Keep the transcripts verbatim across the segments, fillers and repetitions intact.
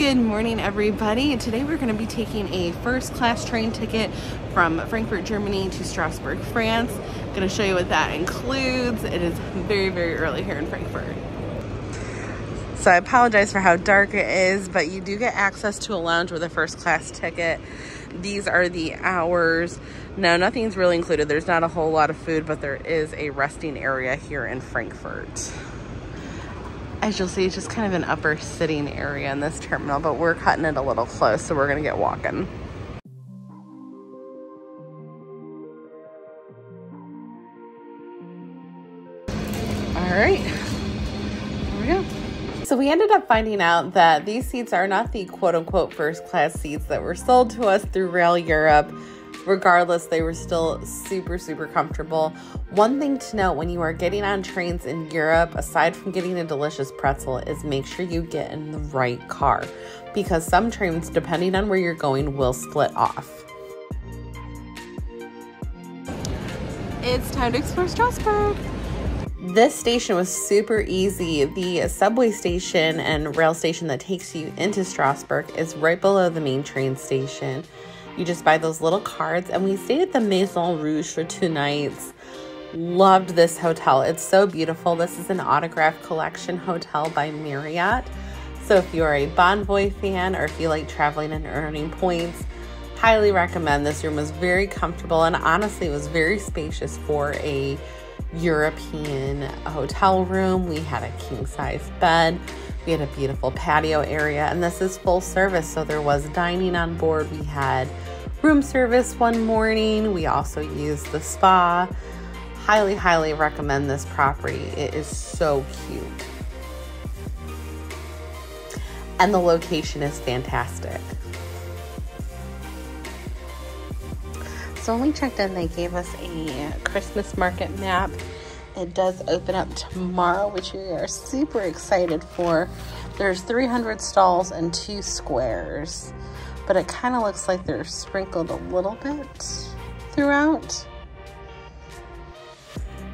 Good morning, everybody. Today we're going to be taking a first class train ticket from Frankfurt, Germany to Strasbourg, France. I'm going to show you what that includes. It is very, very early here in Frankfurt. So I apologize for how dark it is, but you do get access to a lounge with a first class ticket. These are the hours. No, nothing's really included. There's not a whole lot of food, but there is a resting area here in Frankfurt. As you'll see, it's just kind of an upper sitting area in this terminal, but we're cutting it a little close, so we're gonna get walking. All right, here we go. So we ended up finding out that these seats are not the quote unquote first class seats that were sold to us through Rail Europe. Regardless, they were still super, super comfortable. One thing to note when you are getting on trains in Europe, aside from getting a delicious pretzel, is make sure you get in the right car, because some trains, depending on where you're going, will split off. It's time to explore Strasbourg. This station was super easy. The subway station and rail station that takes you into Strasbourg is right below the main train station. You just buy those little cards, and we stayed at the Maison Rouge for two nights. Loved this hotel. It's so beautiful. This is an Autograph Collection hotel by Marriott. So if you're a Bonvoy fan or if you like traveling and earning points, highly recommend. This room was very comfortable and honestly was very spacious for a European hotel room. We had a king-size bed. We had a beautiful patio area, and this is full service, so there was dining on board. We had room service one morning. We also used the spa. Highly, highly recommend this property. It is so cute. And the location is fantastic. So when we checked in, they gave us a Christmas market map. It does open up tomorrow, which we are super excited for. There's three hundred stalls and two squares, but it kind of looks like they're sprinkled a little bit throughout.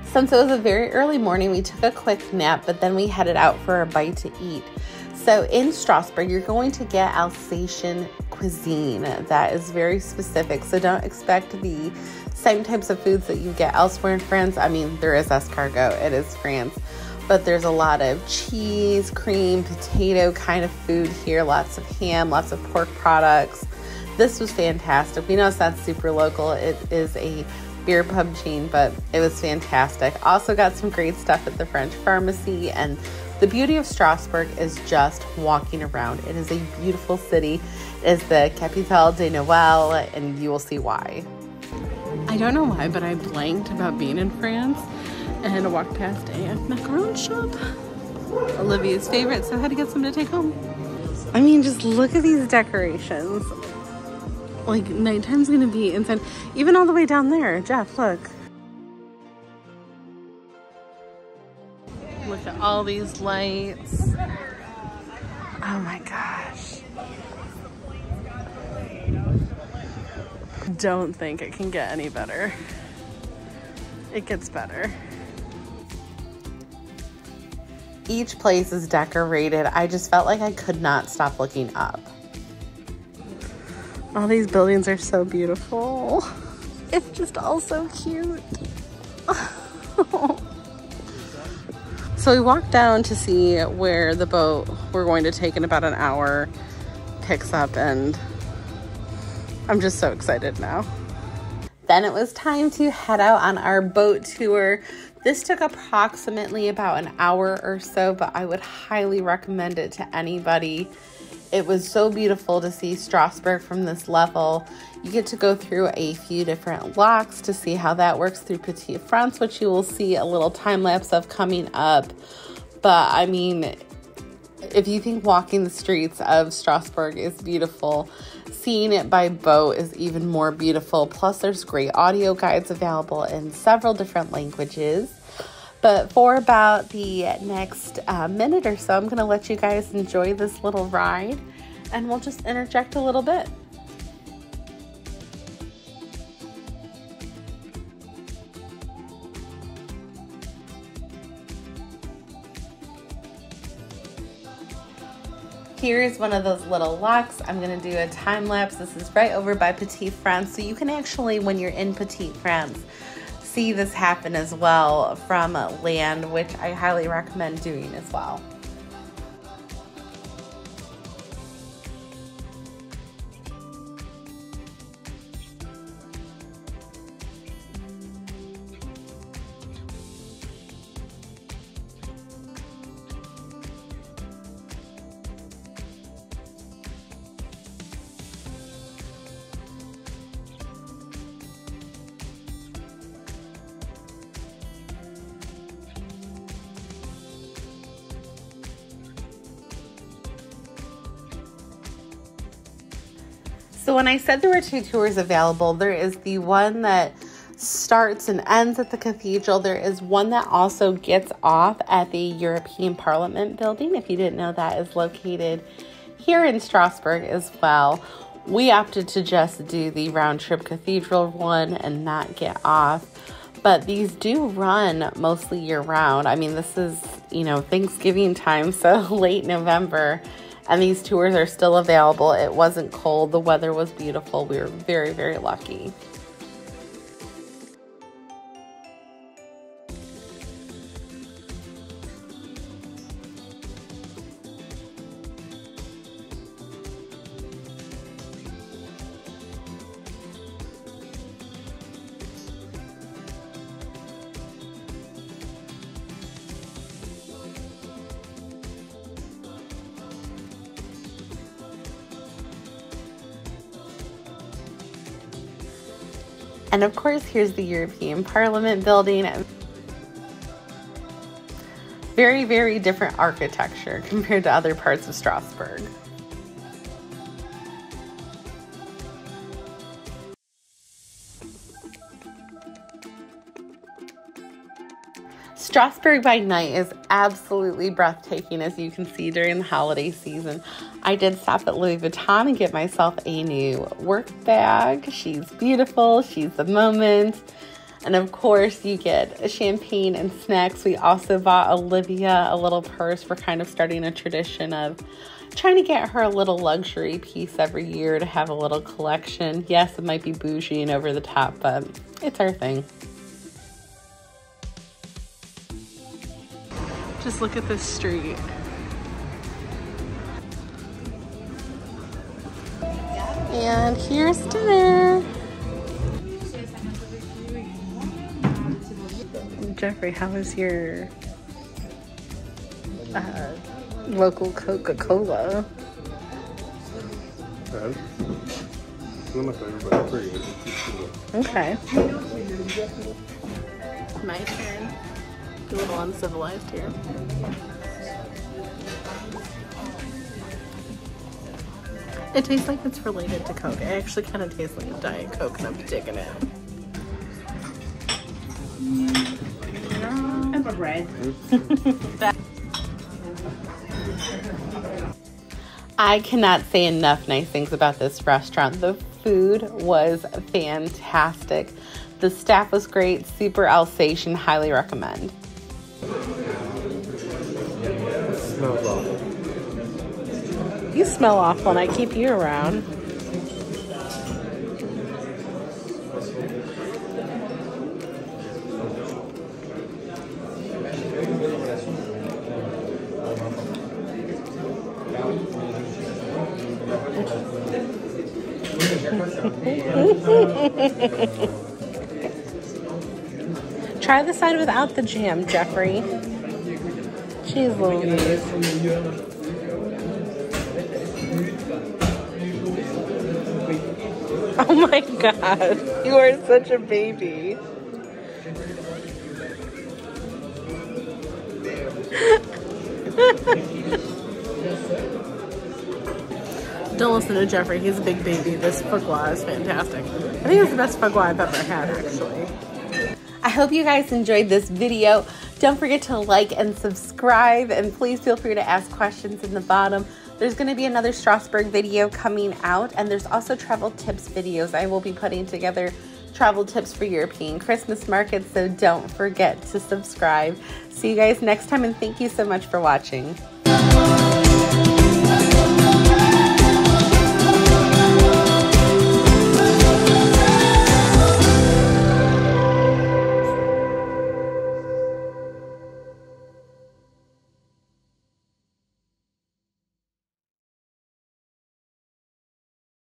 Since it was a very early morning, we took a quick nap, but then we headed out for a bite to eat. So in Strasbourg, you're going to get Alsatian cuisine that is very specific. So don't expect the same types of foods that you get elsewhere in France. I mean, there is escargot, it is France, but there's a lot of cheese, cream, potato kind of food here. Lots of ham, lots of pork products. This was fantastic. We know it's not super local. It is a beer pub chain, but it was fantastic. Also got some great stuff at the French pharmacy. And the beauty of Strasbourg is just walking around. It is a beautiful city. It is the Capitale de Noël, and you will see why. I don't know why, but I blanked about being in France and walked past a macaron shop. Olivia's favorite, so I had to get some to take home. I mean, just look at these decorations. Like, nighttime's gonna be inside. Even all the way down there, Jeff, look. Look at all these lights. Oh my gosh. Don't think it can get any better. It gets better. Each place is decorated. I just felt like I could not stop looking up. All these buildings are so beautiful. It's just all so cute. So we walked down to see where the boat we're going to take in about an hour picks up, and I'm just so excited now. Then it was time to head out on our boat tour. This took approximately about an hour or so, but I would highly recommend it to anybody. It was so beautiful to see Strasbourg from this level. You get to go through a few different locks to see how that works through Petit France, which you will see a little time lapse of coming up. But I mean, if you think walking the streets of Strasbourg is beautiful, seeing it by boat is even more beautiful. Plus, there's great audio guides available in several different languages. But for about the next uh, minute or so, I'm going to let you guys enjoy this little ride, and we'll just interject a little bit. Here's one of those little locks. I'm gonna do a time lapse. This is right over by Petit France. So you can actually, when you're in Petit France, see this happen as well from land, which I highly recommend doing as well. So when I said there were two tours available, there is the one that starts and ends at the cathedral. There is one that also gets off at the European Parliament building. If you didn't know, that is located here in Strasbourg as well. We opted to just do the round trip cathedral one and not get off. But these do run mostly year round. I mean, this is, you know, Thanksgiving time, so late November. And these tours are still available. It wasn't cold. The weather was beautiful. We were very, very lucky. And of course, here's the European Parliament building. Very, very different architecture compared to other parts of Strasbourg. Strasbourg by night is absolutely breathtaking, as you can see during the holiday season. I did stop at Louis Vuitton and get myself a new work bag. She's beautiful, she's the moment. And of course you get champagne and snacks. We also bought Olivia a little purse. We're kind of starting a tradition of trying to get her a little luxury piece every year to have a little collection. Yes, it might be bougie and over the top, but it's our thing. Just look at this street. And here's dinner. Jeffrey, how is your uh, local Coca-Cola? Good. Okay. My turn. A little uncivilized here. It tastes like it's related to Coke. It actually kind of tastes like a Diet Coke, and I'm digging it. I have a bread. I cannot say enough nice things about this restaurant. The food was fantastic. The staff was great. Super Alsatian. Highly recommend. Smells awful. You smell awful and I keep you around. Try the side without the jam, Jeffrey. Jeez Louise. Oh my god, you are such a baby. Don't listen to Jeffrey, he's a big baby. This foie gras is fantastic. I think it's the best foie gras I've ever had, actually. I hope you guys enjoyed this video. Don't forget to like and subscribe, and please feel free to ask questions in the bottom. There's gonna be another Strasbourg video coming out, and there's also travel tips videos. I will be putting together travel tips for European Christmas markets, so don't forget to subscribe. See you guys next time, and thank you so much for watching.